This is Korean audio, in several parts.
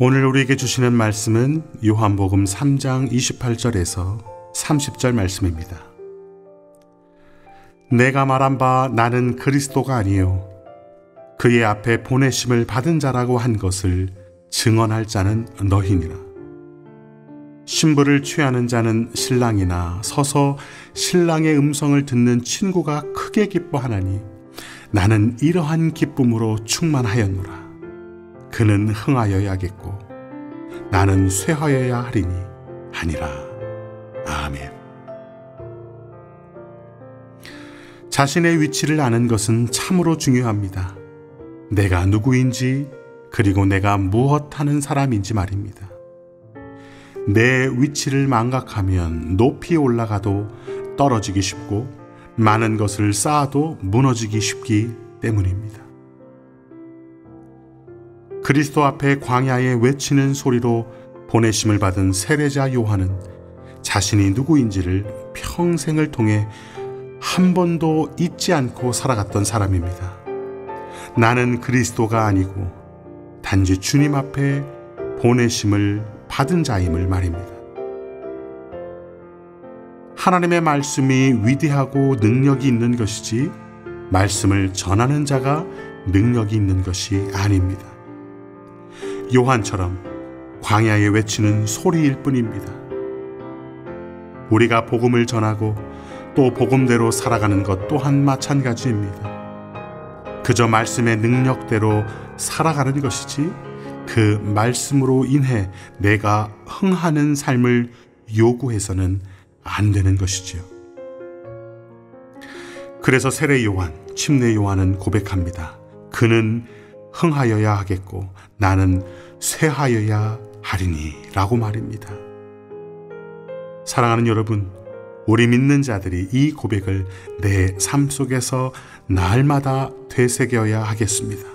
오늘 우리에게 주시는 말씀은 요한복음 3장 28절에서 30절 말씀입니다. 내가 말한 바 나는 그리스도가 아니요 그의 앞에 보내심을 받은 자라고 한 것을 증언할 자는 너희니라. 신부를 취하는 자는 신랑이나 서서 신랑의 음성을 듣는 친구가 크게 기뻐하나니 나는 이러한 기쁨으로 충만하였노라. 그는 흥하여야겠고 나는 쇠하여야 하리니 하니라. 아멘. 자신의 위치를 아는 것은 참으로 중요합니다. 내가 누구인지 그리고 내가 무엇하는 사람인지 말입니다. 내 위치를 망각하면 높이 올라가도 떨어지기 쉽고 많은 것을 쌓아도 무너지기 쉽기 때문입니다. 그리스도 앞에 광야에 외치는 소리로 보내심을 받은 세례자 요한은 자신이 누구인지를 평생을 통해 한 번도 잊지 않고 살아갔던 사람입니다. 나는 그리스도가 아니고 단지 주님 앞에 보내심을 받은 자임을 말입니다. 하나님의 말씀이 위대하고 능력이 있는 것이지 말씀을 전하는 자가 능력이 있는 것이 아닙니다. 요한처럼 광야에 외치는 소리일 뿐입니다. 우리가 복음을 전하고 또 복음대로 살아가는 것 또한 마찬가지입니다. 그저 말씀의 능력대로 살아가는 것이지 그 말씀으로 인해 내가 흥하는 삶을 요구해서는 안 되는 것이지요. 그래서 세례 요한, 침례 요한은 고백합니다. 그는 흥하여야 하겠고 나는 쇠하여야 하리니 라고 말입니다. 사랑하는 여러분, 우리 믿는 자들이 이 고백을 내 삶 속에서 날마다 되새겨야 하겠습니다.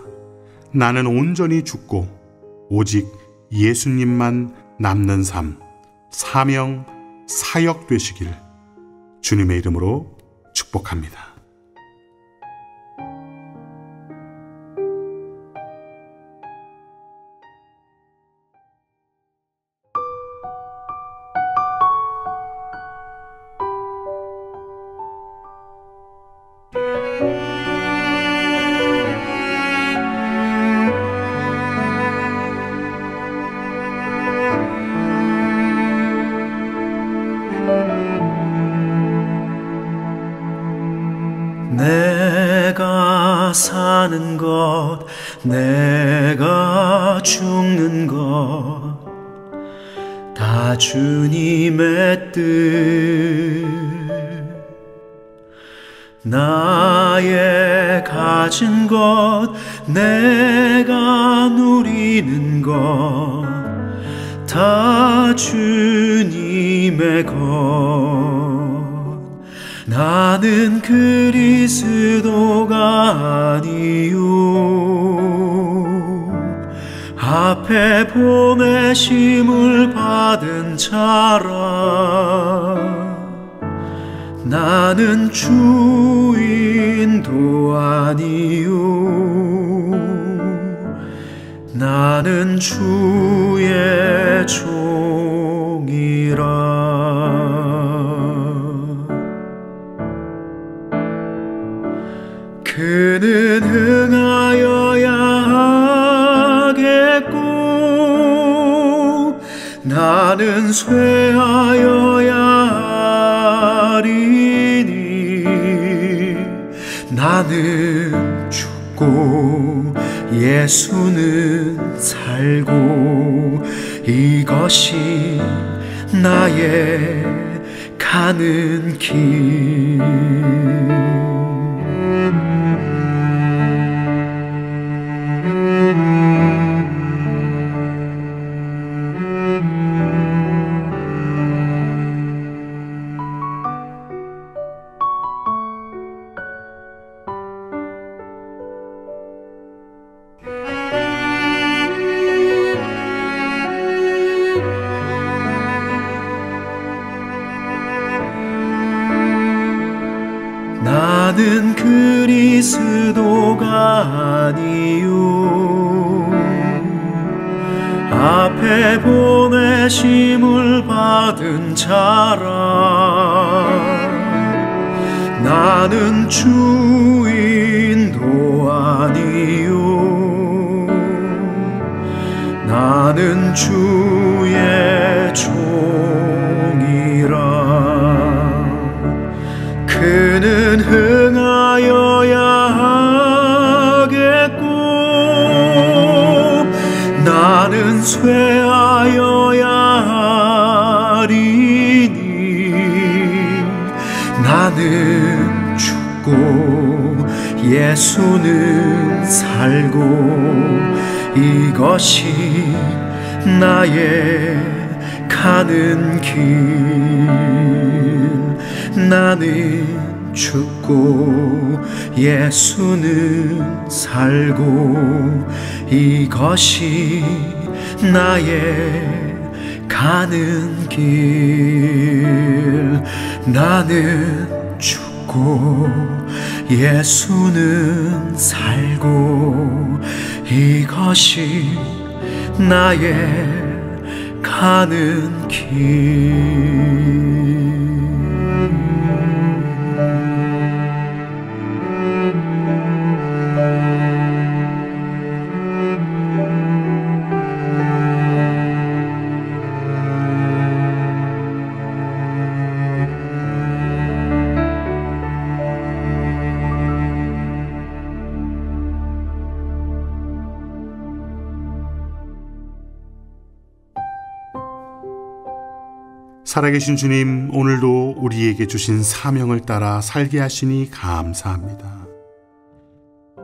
나는 온전히 죽고 오직 예수님만 남는 삶, 사명, 사역 되시길 주님의 이름으로 축복합니다. 사는 것, 내가 죽는 것, 다 주님의 뜻. 나의 가진 것, 내가 누리는 것, 다 주님의 것. 나는 그리스도가 아니요 앞에 보내심을 받은 자라. 나는 주인도 아니요 나는 주의 종이라. 그는 흥하여야 하겠고 나는 쇠하여야 하리니 나는 죽고 예수는 살고 이것이 나의 가는 길. 나는 그리스도가 아니요 앞에 보내심을 받은 자라. 나는 주인도 아니요 나는 주의 종이라. 그는 흥하여야 나는 쇠하여야 하리니 나는 죽고 예수는 살고 이것이 나의 가는 길. 나는 죽고 예수는 살고 이것이 나의 가는 길. 나는 죽고 예수는 살고 이것이 나의 가는 길. 살아계신 주님, 오늘도 우리에게 주신 사명을 따라 살게 하시니 감사합니다.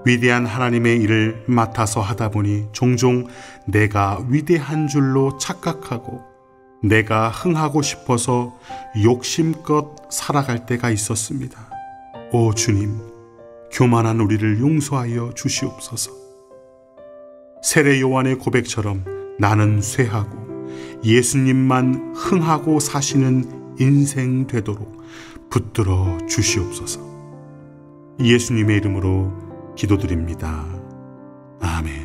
위대한 하나님의 일을 맡아서 하다 보니 종종 내가 위대한 줄로 착각하고 내가 흥하고 싶어서 욕심껏 살아갈 때가 있었습니다. 오 주님, 교만한 우리를 용서하여 주시옵소서. 세례 요한의 고백처럼 나는 쇠하고 예수님만 흥하고 사시는 인생 되도록 붙들어 주시옵소서. 예수님의 이름으로 기도드립니다. 아멘.